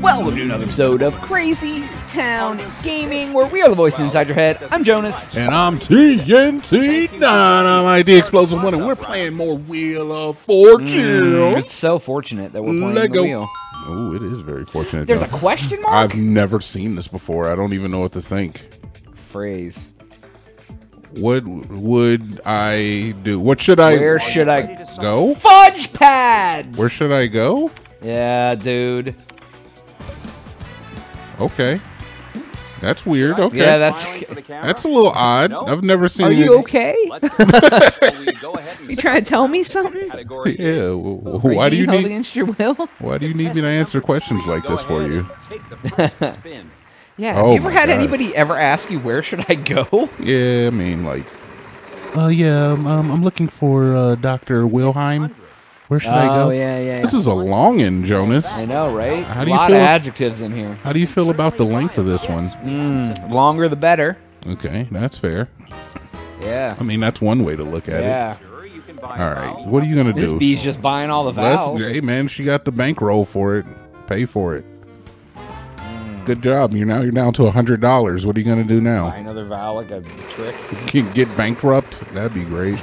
Welcome to another episode of Crazy Town Gaming, where we are the voices inside your head. I'm Jonas. And I'm TNT Dynamite, the Explosive One, and we're playing more Wheel of Fortune. It's so fortunate that we're playing the wheel. Oh, it is very fortunate. There's a question mark? I've never seen this before. I don't even know what to think. Phrase. What would I do? What should I... Where should I go? Fudge pads! Where should I go? Yeah, dude. Okay. That's weird. Okay. Yeah, that's a little odd. No. I've never seen. Are you okay? You trying to tell me something? Yeah. Why do you need? Against your will? Why do you need me to answer questions like this for you? Yeah. Have you ever had anybody ever ask you where should I go? Yeah. I mean, like. Yeah. I'm looking for Dr. Wilhelm. Where should I go? Yeah. This is a long one, Jonas. I know, right? How do you feel? A lot of adjectives in here. How do you feel about the length of this one? Longer the better. Okay, that's fair. Yeah. I mean, that's one way to look at it. Yeah. All right, what are you going to do? This bee's just buying all the vowels. Hey, man, she got the bankroll for it. Pay for it. Good job. You're down to $100. What are you going to do now? Buy another vowel like a trick? You can get bankrupt? That'd be great.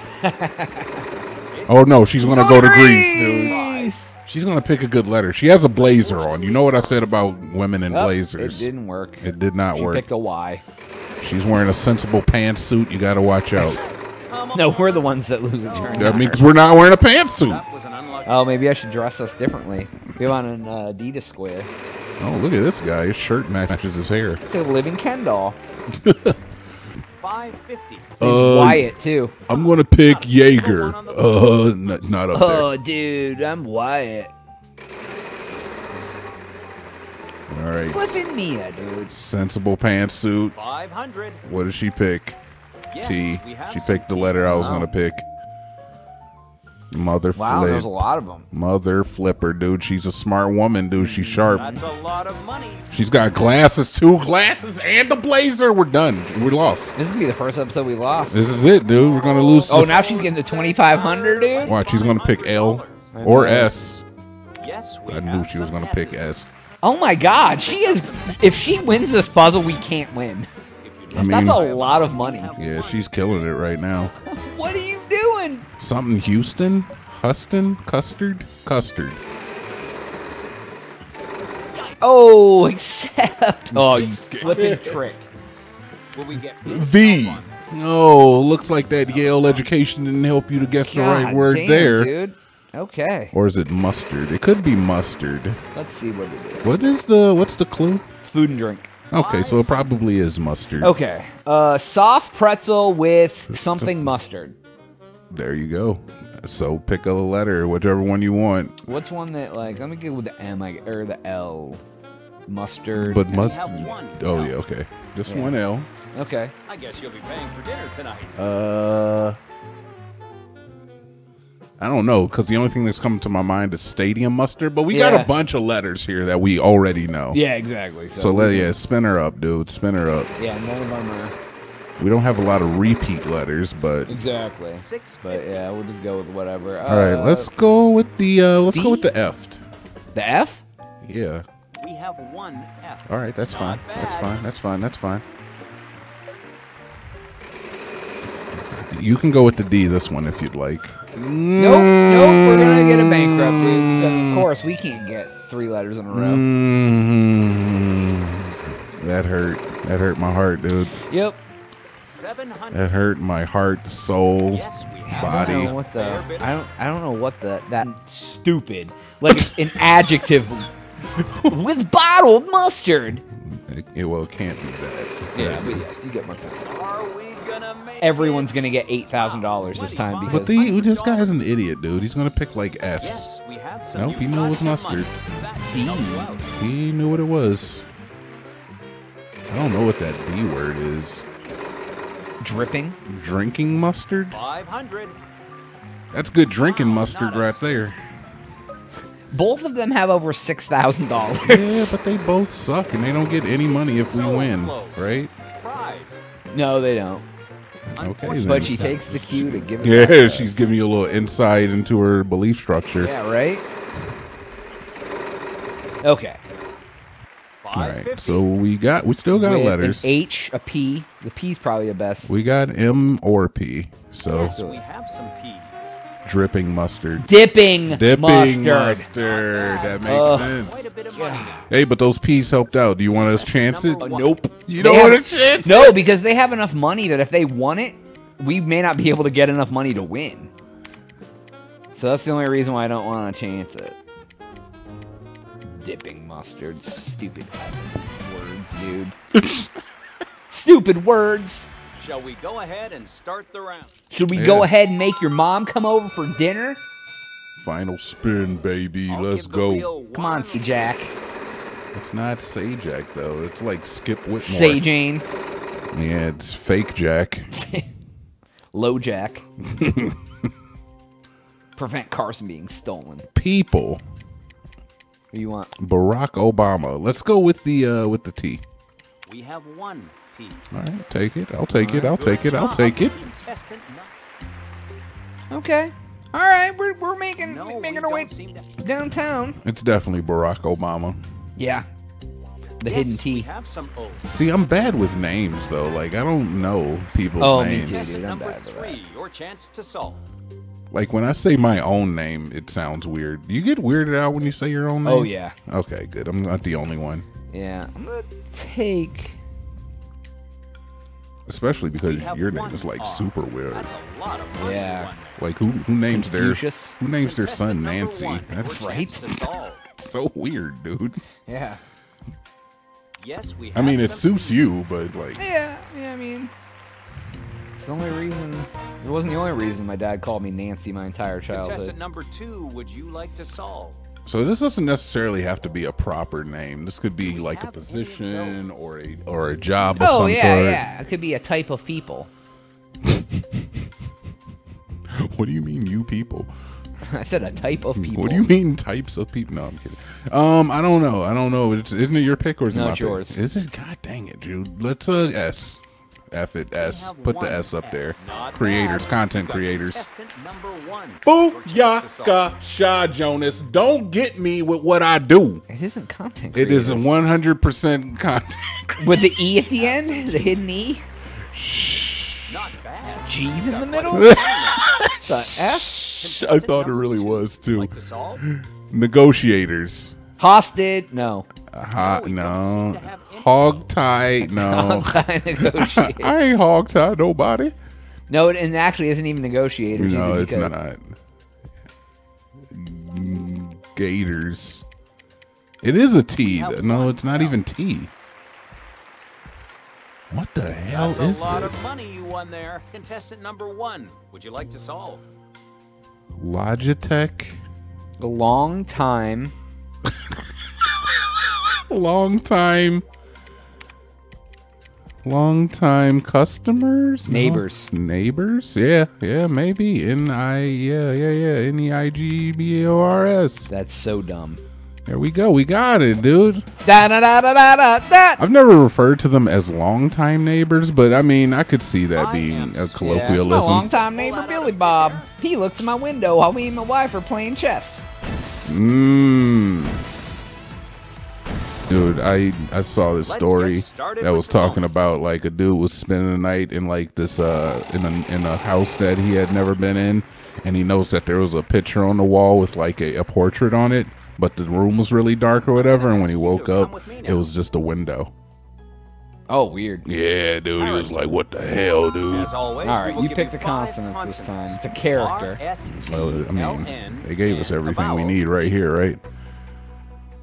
Oh, no, she's going to go to Greece, dude. She's going to pick a good letter. She has a blazer on. You know what I said about women in blazers. It didn't work. It did not work. She picked a Y. She's wearing a sensible pantsuit. You got to watch out. No, we're the ones that lose the turn. That means we're not wearing a pantsuit. Oh, maybe I should dress us differently. We're on an Adidas square. Oh, look at this guy. His shirt matches his hair. It's a living Ken doll. 550. Wyatt too. I'm gonna pick Jaeger. Not up there. Oh, dude, I'm Wyatt. All right. Flipping Mia, dude. Sensible pantsuit. 500. What does she pick? Yes, T. She picked the letter I was gonna pick. Mother flipper. Wow, there's a lot of them. Mother flipper, dude. She's a smart woman, dude. She's sharp. That's a lot of money. She's got glasses, two glasses, and the blazer. We're done. We're lost. This is gonna be the first episode we lost. This is it, dude. We're gonna lose. Oh, now she's getting the 2,500, dude. Watch, she's gonna pick L or S. Yes, I knew she was gonna pick S. Oh my God, she is. If she wins this puzzle, we can't win. I mean, that's a lot of money. Yeah, she's killing it right now. What are you doing? Something Houston? Huston? Custard? Custard. Oh, except. Oh, you flipping trick. Will we get V. Oh, looks like that Yale education didn't help you to guess the right word there. Dude. Okay. Or is it mustard? It could be mustard. Let's see what it is. What's the clue? It's food and drink. Okay, so it probably is mustard. Okay. Soft pretzel with something mustard. There you go. So pick a letter, whichever one you want. What's one that, like, let me get with the M or the L. Mustard. But mustard. Oh, yeah, okay. Just one L. Okay. I guess you'll be paying for dinner tonight. I don't know, because the only thing that's coming to my mind is stadium mustard, but we got a bunch of letters here that we already know. Yeah, exactly. So spin her up, dude. Spin her up. Yeah, none of them are... We don't have a lot of repeat letters, but... Exactly. But, yeah, we'll just go with whatever. All right, let's go with the... let's go with the F. The F? Yeah. We have one F. All right, that's fine. That's fine. That's fine. That's fine. You can go with the D, this one, if you'd like. Nope, we're gonna get a bankrupt, dude, because of course we can't get three letters in a row. That hurt my heart, dude. Yep. 700. That hurt my heart, soul, body. I don't know what that stupid, like an adjective with bottled mustard. It can't be that. Yeah, but yes, you get my point. Everyone's going to get $8,000 this time. Because this guy is an idiot, dude. He's going to pick, like, S. Nope, he knew it was mustard. D. He knew what it was. I don't know what that D word is. Dripping? Drinking mustard? 500. That's good drinking mustard right there. Both of them have over $6,000. Yeah, but they both suck, and they don't get any money if we win, right? No, they don't. Okay, but she takes the cue to give it back. Yeah, she's giving you a little insight into her belief structure. Yeah, right? Okay. All right, so we still got with letters. An H, a P. The P's probably the best. We got M or P. So yes, we have some P's. Dripping mustard. Dipping mustard. That makes sense. Quite a bit of money. Hey, but those P's helped out. Do you want us to chance it? Nope. You don't want to chance it? No, because they have enough money that if they won it, we may not be able to get enough money to win. So that's the only reason why I don't want to chance it. Dipping mustard, stupid words, dude. Stupid words. Shall we go ahead and start the round? Should we go ahead and make your mom come over for dinner? Final spin, baby. Let's go. Come on, Sajak. It's not Sajak, though. It's like Skip Whitmore. Sajane. Yeah, it's fake Jack. Low Jack. Prevent cars from being stolen. People. You want Barack Obama. Let's go with the T. We have one T. All right, take it. I'll take it. I'll take it. I'll take it. Okay. All right, we're making our way downtown. It's definitely Barack Obama. Yeah. The hidden T. See, I'm bad with names though. Like I don't know people's names. Me too, dude. I'm bad with that. Your chance to solve. Like, when I say my own name, it sounds weird. Do you get weirded out when you say your own name? Oh, yeah. Okay, good. I'm not the only one. Yeah. I'm going to take... Especially because your name is, like, super weird. That's a lot of money. Yeah. Like, who names Confucius? Who names their son Nancy? That's right. So weird, dude. Yeah. Yes, we have it suits you, but, like... Yeah, I mean... The only reason it wasn't the only reason my dad called me Nancy my entire childhood. Contestant number two, would you like to solve? So this doesn't necessarily have to be a proper name. This could be like a position or a job of some sort. Yeah. It could be a type of people. What do you mean, you people? I said a type of people. What do you mean types of people? No, I'm kidding. I don't know. Isn't it your pick or is it my pick? No, it's yours. Is it? God dang it, dude. Let's S. F it, S. Put the S up there. Creators, content creators. Booyaka, Shaw Jonas. Don't get me with what I do. It isn't content creators. It is 100% content creators. With the E at the end? The hidden E? Shh. Not bad. G's in the middle? The F? I thought it really was, too. Negotiators. Hosted? No. No. Hogtie? No. Hogtie. I ain't hogtie nobody. No, it actually isn't even negotiators. No, it's not. Gators. It is a T. No, it's not even T. What the hell is this? That's a lot of money you won there. Contestant number one. Would you like to solve? Logitech. A long time. Long time customers? Neighbors. No. Neighbors? Yeah, maybe. NEIGBORS. That's so dumb. There we go. We got it, dude. Da-da-da-da-da-da. I've never referred to them as long-time neighbors, but, I mean, I could see that being a colloquialism. Yeah, it's my long-time neighbor, Billy Bob. He looks in my window while me and my wife are playing chess. Dude, I saw this story that was talking about like a dude was spending the night in like this in a house that he had never been in, and he noticed that there was a picture on the wall with like a portrait on it, but the room was really dark or whatever, and when he woke up it was just a window. Oh, weird. Yeah, dude, he was like, what the hell, dude? As always, all right, you pick the consonants this time. It's a character. Well, I mean, they gave us everything we need right here, right?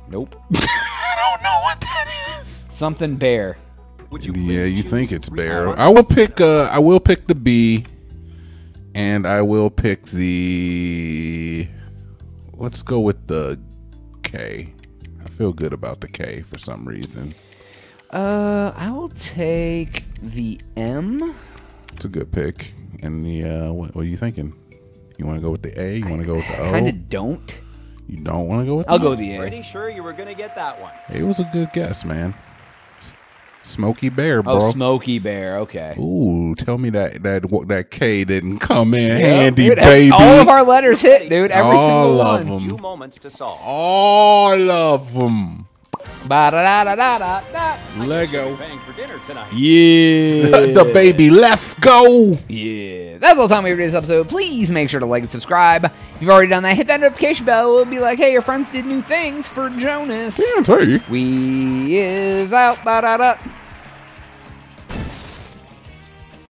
Nope. I don't know what that is. Something bear. Yeah, you think it's bear. I will pick the B, and I will pick the. Let's go with the K. I feel good about the K for some reason. I will take the M. It's a good pick. And the what are you thinking? You want to go with the A? You want to go with the O? I kind of don't. You don't want to go with the A? I'll go with the A. Pretty sure you were going to get that one. It was a good guess, man. Smoky Bear, bro. Oh, Smoky Bear. Okay. Ooh, tell me that K didn't come in handy, dude, baby. All of our letters hit, dude. Every single one. All of them. Few moments to solve. All of them. Ba da da da da da. Lego. For dinner tonight. Yeah. The baby. Let's go. Yeah. That's all the time we have for this episode. Please make sure to like and subscribe. If you've already done that, hit that notification bell. It'll be like, hey, your friends did new things for Jonas. Yeah, we is out. Ba da da.